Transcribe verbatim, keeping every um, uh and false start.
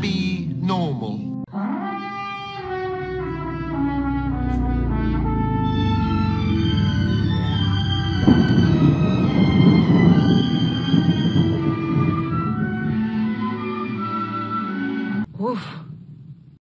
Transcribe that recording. Be normal.